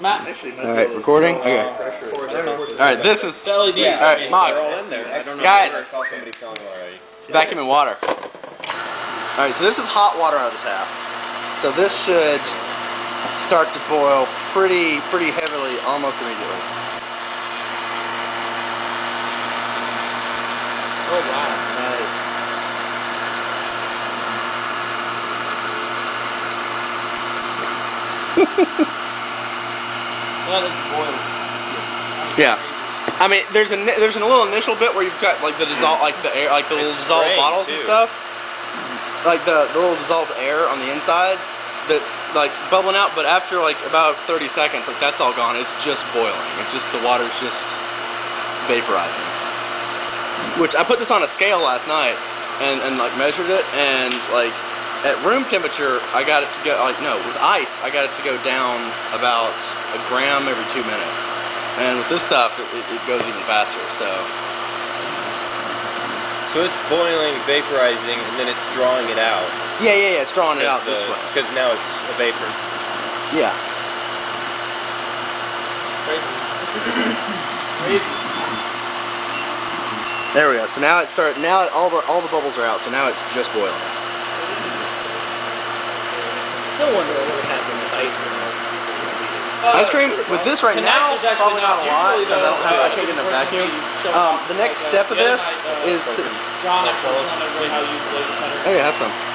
Matt. All right, recording? Okay. All right, this is... All right, Mog. Guys, vacuum and water. All right, so this is hot water out of the tap. So this should start to boil pretty heavily almost immediately. Oh, wow. Nice. That is boiled. Yeah. I mean, there's a little initial bit where you've got like the dissolve, like the air, like the little dissolved bottles and stuff, like the little dissolved air on the inside that's like bubbling out. But after like about 30 seconds, like that's all gone. It's just boiling. It's just the water's just vaporizing. Which I put this on a scale last night and like measured it and like. At room temperature, I got it to go, like, no, with ice, I got it to go down about 1 gram every 2 minutes. And with this stuff, it goes even faster, so. So it's boiling, vaporizing, and then it's drawing it out. Yeah, it's drawing it out this way. Because now it's a vapor. Yeah. Crazy. There we go. So now all the bubbles are out, so now it's just boiling. I still wonder what would happen with ice cream. Ice cream with this right now, probably not a lot. Really that's how I take it in a vacuum. The next step of this is to. John, I have some.